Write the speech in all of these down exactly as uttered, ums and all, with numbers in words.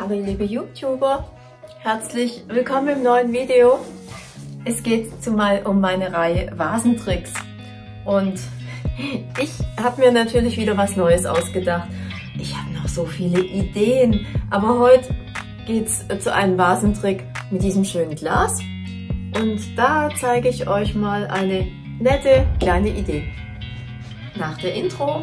Hallo liebe YouTuber, herzlich willkommen im neuen Video. Es geht zumal um meine Reihe Vasentricks und ich habe mir natürlich wieder was Neues ausgedacht. Ich habe noch so viele Ideen, aber heute geht es zu einem Vasentrick mit diesem schönen Glas und da zeige ich euch mal eine nette kleine Idee. Nach der Intro.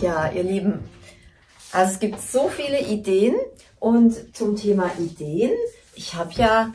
Ja, ihr Lieben, also es gibt so viele Ideen und zum Thema Ideen, ich habe ja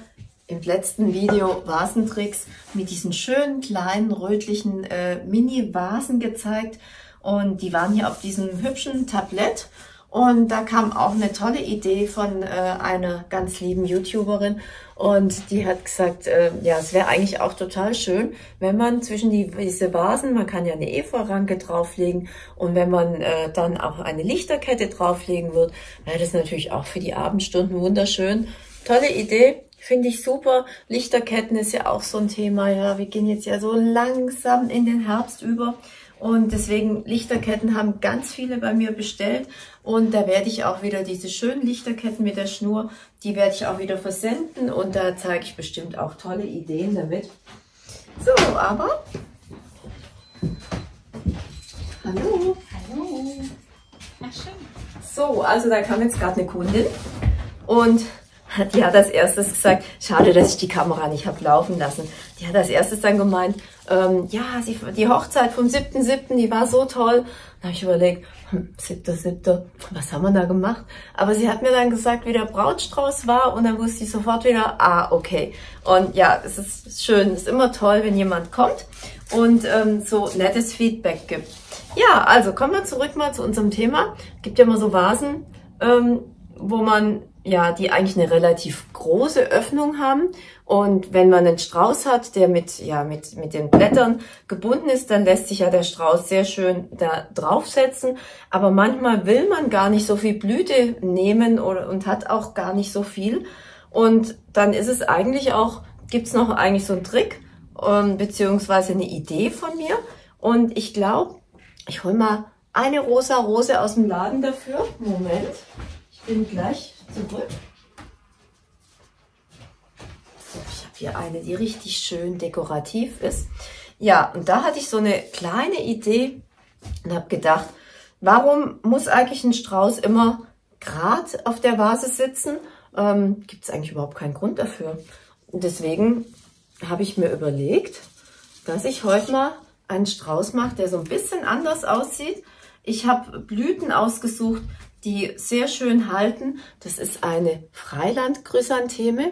im letzten Video Vasentricks mit diesen schönen kleinen rötlichen äh, Mini-Vasen gezeigt und die waren hier auf diesem hübschen Tablett und da kam auch eine tolle Idee von äh, einer ganz lieben YouTuberin und die hat gesagt, äh, ja, es wäre eigentlich auch total schön, wenn man zwischen die, diese Vasen, man kann ja eine Efeuranke drauflegen und wenn man äh, dann auch eine Lichterkette drauflegen wird, wäre das natürlich auch für die Abendstunden wunderschön. Tolle Idee, finde ich super. Lichterketten ist ja auch so ein Thema, ja, wir gehen jetzt ja so langsam in den Herbst über. Und deswegen Lichterketten haben ganz viele bei mir bestellt und da werde ich auch wieder diese schönen Lichterketten mit der Schnur, die werde ich auch wieder versenden und da zeige ich bestimmt auch tolle Ideen damit. So, aber... Hallo! Hallo! Ach schön! So, also da kam jetzt gerade eine Kundin und... Die hat als erstes gesagt, schade, dass ich die Kamera nicht habe laufen lassen. Die hat als erstes dann gemeint, ähm, ja, sie, die Hochzeit vom siebten siebten, die war so toll. Da habe ich überlegt, hm, siebter siebter, was haben wir da gemacht? Aber sie hat mir dann gesagt, wie der Brautstrauß war und dann wusste ich sofort wieder, ah, okay. Und ja, es ist schön, es ist immer toll, wenn jemand kommt und ähm, so nettes Feedback gibt. Ja, also kommen wir zurück mal zu unserem Thema. Es gibt ja immer so Vasen, ähm, wo man... ja, die eigentlich eine relativ große Öffnung haben und wenn man einen Strauß hat, der mit, ja, mit, mit den Blättern gebunden ist, dann lässt sich ja der Strauß sehr schön da draufsetzen, aber manchmal will man gar nicht so viel Blüte nehmen oder, und hat auch gar nicht so viel und dann ist es eigentlich auch, gibt's noch eigentlich so einen Trick ähm, beziehungsweise eine Idee von mir und ich glaube, ich hole mal eine rosa Rose aus dem Laden dafür. Moment, ich bin gleich... zurück. So, ich habe hier eine, die richtig schön dekorativ ist. Ja, und da hatte ich so eine kleine Idee und habe gedacht, warum muss eigentlich ein Strauß immer gerade auf der Vase sitzen? Ähm, gibt es eigentlich überhaupt keinen Grund dafür. Und deswegen habe ich mir überlegt, dass ich heute mal einen Strauß mache, der so ein bisschen anders aussieht. Ich habe Blüten ausgesucht, die sehr schön halten. Das ist eine Freiland-Chrysantheme.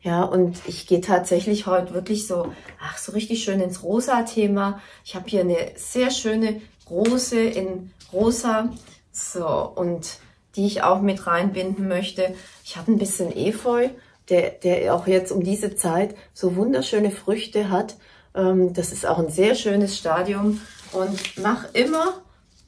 Ja, und ich gehe tatsächlich heute wirklich so, ach, so richtig schön ins Rosa-Thema. Ich habe hier eine sehr schöne Rose in Rosa. So, und die ich auch mit reinbinden möchte. Ich habe ein bisschen Efeu, der, der auch jetzt um diese Zeit so wunderschöne Früchte hat. Das ist auch ein sehr schönes Stadium. Und mach immer,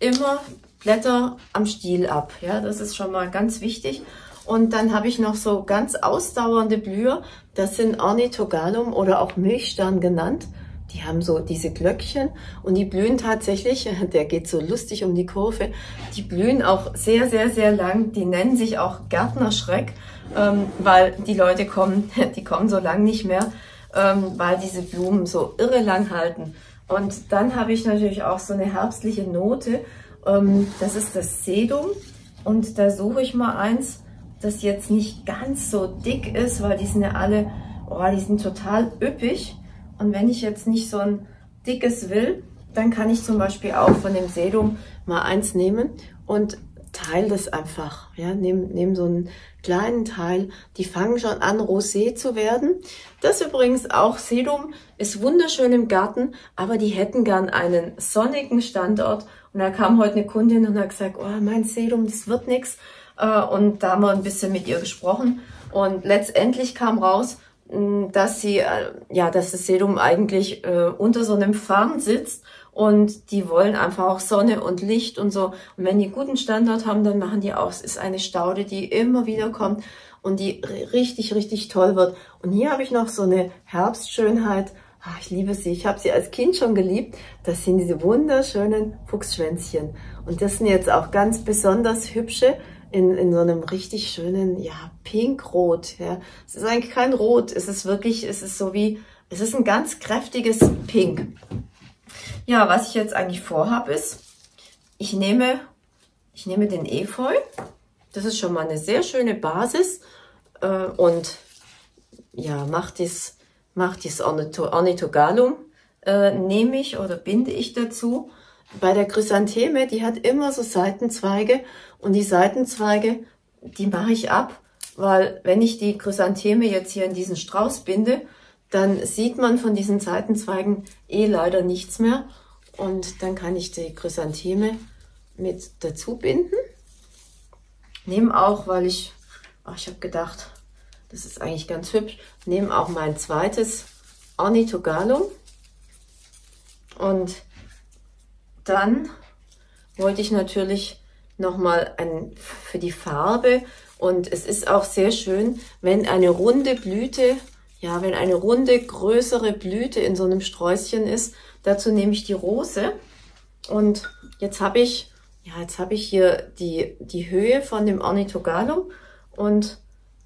immer... Blätter am Stiel ab, ja, das ist schon mal ganz wichtig. Und dann habe ich noch so ganz ausdauernde Blüher, das sind Ornithogalum oder auch Milchstern genannt. Die haben so diese Glöckchen und die blühen tatsächlich, der geht so lustig um die Kurve, die blühen auch sehr, sehr, sehr lang. Die nennen sich auch Gärtnerschreck, ähm, weil die Leute kommen, die kommen so lang nicht mehr, ähm, weil diese Blumen so irre lang halten. Und dann habe ich natürlich auch so eine herbstliche Note. Das ist das Sedum und da suche ich mal eins, das jetzt nicht ganz so dick ist, weil die sind ja alle, oh, die sind total üppig und wenn ich jetzt nicht so ein dickes will, dann kann ich zum Beispiel auch von dem Sedum mal eins nehmen und teil das einfach. Ja, nehmen, nehmen so einen kleinen Teil. Die fangen schon an, rosé zu werden. Das übrigens auch Sedum, ist wunderschön im Garten, aber die hätten gern einen sonnigen Standort. Und da kam heute eine Kundin und hat gesagt, oh, mein Sedum, das wird nichts. Und da haben wir ein bisschen mit ihr gesprochen. Und letztendlich kam raus, dass sie, ja, dass das Sedum eigentlich äh, unter so einem Farn sitzt und die wollen einfach auch Sonne und Licht und so. Und wenn die einen guten Standort haben, dann machen die auch. Es ist eine Staude, die immer wieder kommt und die richtig, richtig toll wird. Und hier habe ich noch so eine Herbstschönheit. Ach, ich liebe sie. Ich habe sie als Kind schon geliebt. Das sind diese wunderschönen Fuchsschwänzchen. Und das sind jetzt auch ganz besonders hübsche. In, in so einem richtig schönen, ja, Pinkrot. Ja. Es ist eigentlich kein Rot, es ist wirklich, es ist so wie, es ist ein ganz kräftiges Pink. Ja, was ich jetzt eigentlich vorhabe ist, ich nehme, ich nehme den Efeu, das ist schon mal eine sehr schöne Basis, äh, und ja, mache dies, mach dies Ornithogalum, äh, nehme ich oder binde ich dazu. Bei der Chrysantheme, die hat immer so Seitenzweige und die Seitenzweige, die mache ich ab, weil wenn ich die Chrysantheme jetzt hier in diesen Strauß binde, dann sieht man von diesen Seitenzweigen eh leider nichts mehr und dann kann ich die Chrysantheme mit dazu binden. Nehme auch, weil ich, ach, ich habe gedacht, das ist eigentlich ganz hübsch, nehme auch mein zweites Ornithogalum und dann wollte ich natürlich nochmal für die Farbe, und es ist auch sehr schön, wenn eine runde Blüte, ja, wenn eine runde, größere Blüte in so einem Sträußchen ist. Dazu nehme ich die Rose und jetzt habe ich, ja, jetzt habe ich hier die, die Höhe von dem Ornithogalum und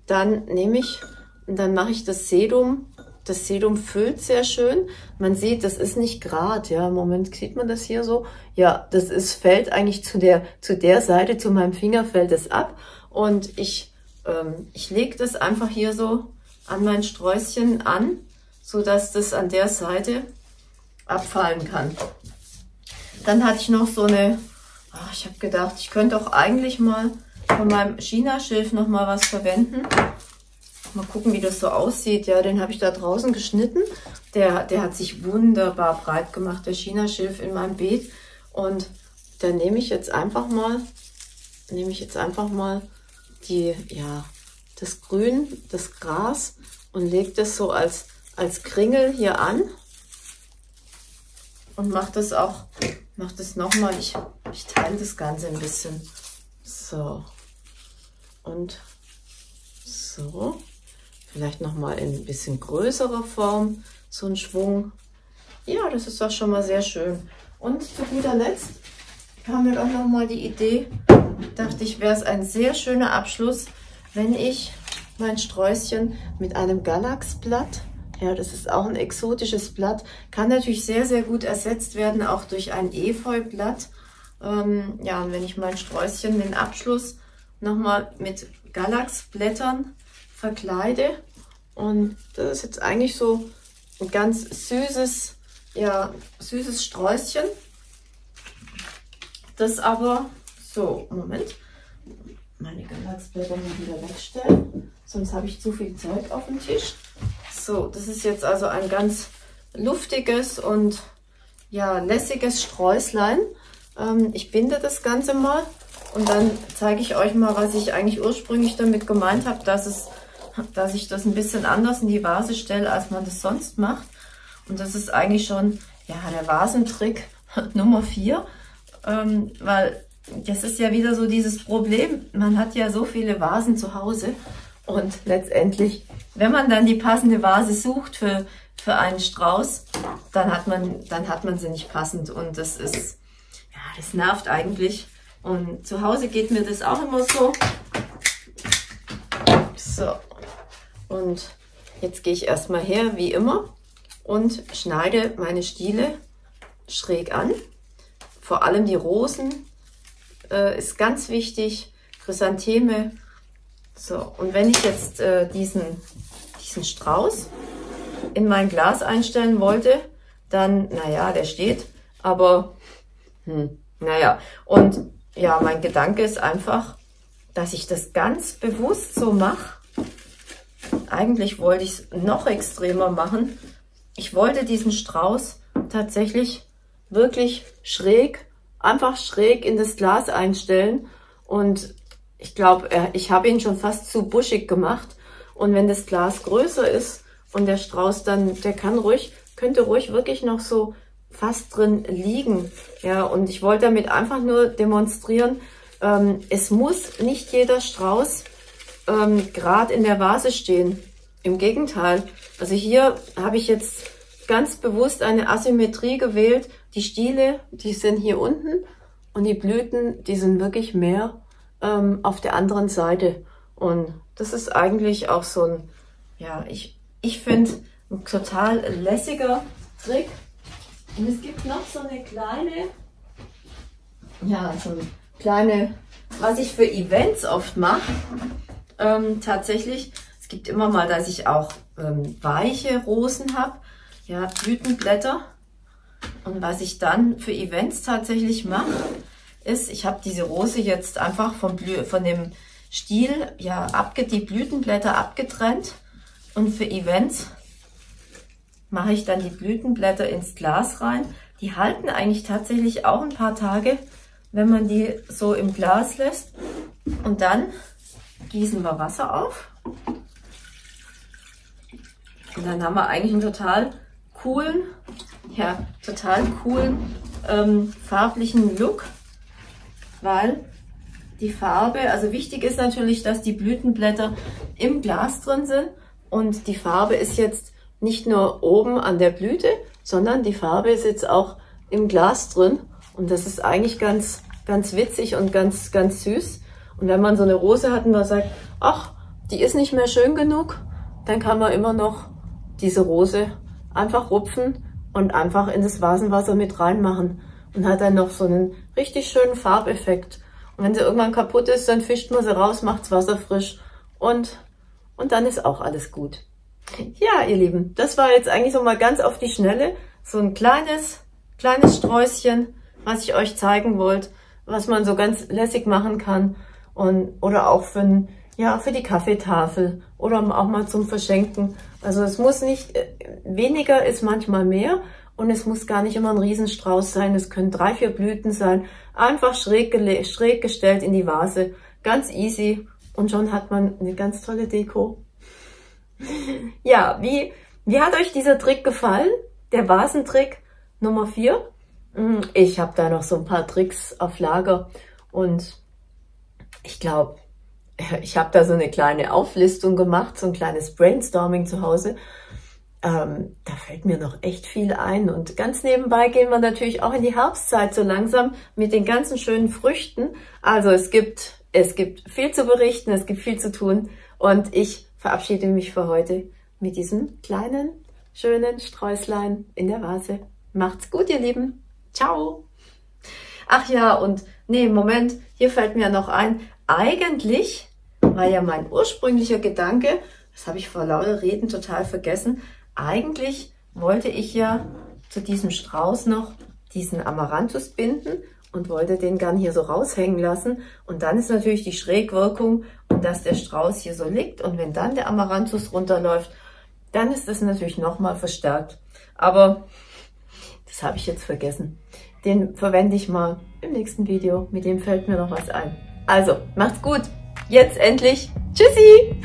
dann nehme ich, und dann mache ich das Sedum. Das Sedum füllt sehr schön. Man sieht, das ist nicht gerad. Ja, im Moment sieht man das hier so. Ja, das ist, fällt eigentlich zu der, zu der Seite, zu meinem Finger fällt es ab. Und ich, ähm, ich lege das einfach hier so an mein Sträußchen an, so dass das an der Seite abfallen kann. Dann hatte ich noch so eine, ach, ich habe gedacht, ich könnte auch eigentlich mal von meinem Chinaschilf noch mal was verwenden. Mal gucken, wie das so aussieht. Ja, den habe ich da draußen geschnitten. Der, der hat sich wunderbar breit gemacht, der Chinaschilf in meinem Beet. Und da nehme ich jetzt einfach mal, nehme ich jetzt einfach mal die, ja, das Grün, das Gras und lege das so als, als Kringel hier an. Und mache das auch, mache das nochmal. Ich, ich teile das Ganze ein bisschen. So. Und so. Vielleicht nochmal in ein bisschen größerer Form, so ein Schwung. Ja, das ist doch schon mal sehr schön. Und zu guter Letzt kam mir auch nochmal die Idee, dachte ich, wäre es ein sehr schöner Abschluss, wenn ich mein Sträußchen mit einem Galaxblatt, ja, das ist auch ein exotisches Blatt, kann natürlich sehr, sehr gut ersetzt werden, auch durch ein Efeublatt. Ähm, ja, und wenn ich mein Sträußchen, den Abschluss, nochmal mit Galaxblättern verkleide, und das ist jetzt eigentlich so ein ganz süßes, ja, süßes Sträußchen, das aber so, Moment, meine Galaxblätter mal wieder wegstellen, sonst habe ich zu viel Zeug auf dem Tisch. So, das ist jetzt also ein ganz luftiges und, ja, lässiges Sträußlein. Ähm, ich binde das Ganze mal und dann zeige ich euch mal, was ich eigentlich ursprünglich damit gemeint habe, dass es dass ich das ein bisschen anders in die Vase stelle, als man das sonst macht. Und das ist eigentlich schon, ja, der Vasentrick Nummer vier, ähm, weil das ist ja wieder so dieses Problem, man hat ja so viele Vasen zu Hause und letztendlich, wenn man dann die passende Vase sucht für, für einen Strauß, dann hat man, dann hat man sie nicht passend, und das ist, ja, das nervt eigentlich. Und zu Hause geht mir das auch immer so. So. Und jetzt gehe ich erstmal her, wie immer, und schneide meine Stiele schräg an. Vor allem die Rosen äh, ist ganz wichtig, Chrysantheme. So, und wenn ich jetzt äh, diesen, diesen Strauß in mein Glas einstellen wollte, dann, naja, der steht, aber, hm, naja. Und ja, mein Gedanke ist einfach, dass ich das ganz bewusst so mache. Eigentlich wollte ich es noch extremer machen. Ich wollte diesen Strauß tatsächlich wirklich schräg, einfach schräg in das Glas einstellen. Und ich glaube, ich habe ihn schon fast zu buschig gemacht. Und wenn das Glas größer ist und der Strauß dann, der kann ruhig, könnte ruhig wirklich noch so fast drin liegen. Ja, und ich wollte damit einfach nur demonstrieren, ähm, es muss nicht jeder Strauß ähm, gerade in der Vase stehen. Im Gegenteil. Also hier habe ich jetzt ganz bewusst eine Asymmetrie gewählt. Die Stiele, die sind hier unten und die Blüten, die sind wirklich mehr ähm, auf der anderen Seite. Und das ist eigentlich auch so ein, ja, ich, ich finde, ein total lässiger Trick. Und es gibt noch so eine kleine, ja, so eine kleine, was ich für Events oft mache, ähm, tatsächlich. Es gibt immer mal, dass ich auch ähm, weiche Rosen habe, ja, Blütenblätter. Und was ich dann für Events tatsächlich mache, ist, ich habe diese Rose jetzt einfach vom Blü von dem Stiel, ja, abge die Blütenblätter abgetrennt. Und für Events mache ich dann die Blütenblätter ins Glas rein. Die halten eigentlich tatsächlich auch ein paar Tage, wenn man die so im Glas lässt. Und dann gießen wir Wasser auf. Und dann haben wir eigentlich einen total coolen, ja, total coolen ähm, farblichen Look, weil die Farbe, also wichtig ist natürlich, dass die Blütenblätter im Glas drin sind und die Farbe ist jetzt nicht nur oben an der Blüte, sondern die Farbe ist jetzt auch im Glas drin und das ist eigentlich ganz, ganz witzig und ganz, ganz süß. Und wenn man so eine Rose hat und man sagt, ach, die ist nicht mehr schön genug, dann kann man immer noch diese Rose einfach rupfen und einfach in das Vasenwasser mit reinmachen und hat dann noch so einen richtig schönen Farbeffekt. Und wenn sie irgendwann kaputt ist, dann fischt man sie raus, macht's Wasser frisch und, und dann ist auch alles gut. Ja, ihr Lieben, das war jetzt eigentlich so mal ganz auf die Schnelle so ein kleines, kleines Sträußchen, was ich euch zeigen wollte, was man so ganz lässig machen kann und, oder auch für ein, ja, für die Kaffeetafel oder auch mal zum Verschenken. Also es muss nicht, weniger ist manchmal mehr und es muss gar nicht immer ein Riesenstrauß sein. Es können drei, vier Blüten sein, einfach schräg, schräg gestellt in die Vase. Ganz easy und schon hat man eine ganz tolle Deko. Ja, wie, wie hat euch dieser Trick gefallen? Der Vasentrick Nummer vier. Ich habe da noch so ein paar Tricks auf Lager und ich glaube, ich habe da so eine kleine Auflistung gemacht, so ein kleines Brainstorming zu Hause. Ähm, da fällt mir noch echt viel ein. Und ganz nebenbei gehen wir natürlich auch in die Herbstzeit so langsam mit den ganzen schönen Früchten. Also es gibt, es gibt viel zu berichten, es gibt viel zu tun. Und ich verabschiede mich für heute mit diesem kleinen, schönen Sträußlein in der Vase. Macht's gut, ihr Lieben. Ciao. Ach ja, und nee, Moment, hier fällt mir noch ein. Eigentlich war ja mein ursprünglicher Gedanke, das habe ich vor lauter Reden total vergessen, eigentlich wollte ich ja zu diesem Strauß noch diesen Amaranthus binden und wollte den gern hier so raushängen lassen. Und dann ist natürlich die Schrägwirkung und dass der Strauß hier so liegt und wenn dann der Amaranthus runterläuft, dann ist das natürlich nochmal verstärkt. Aber das habe ich jetzt vergessen. Den verwende ich mal im nächsten Video, mit dem fällt mir noch was ein. Also, macht's gut. Jetzt endlich. Tschüssi.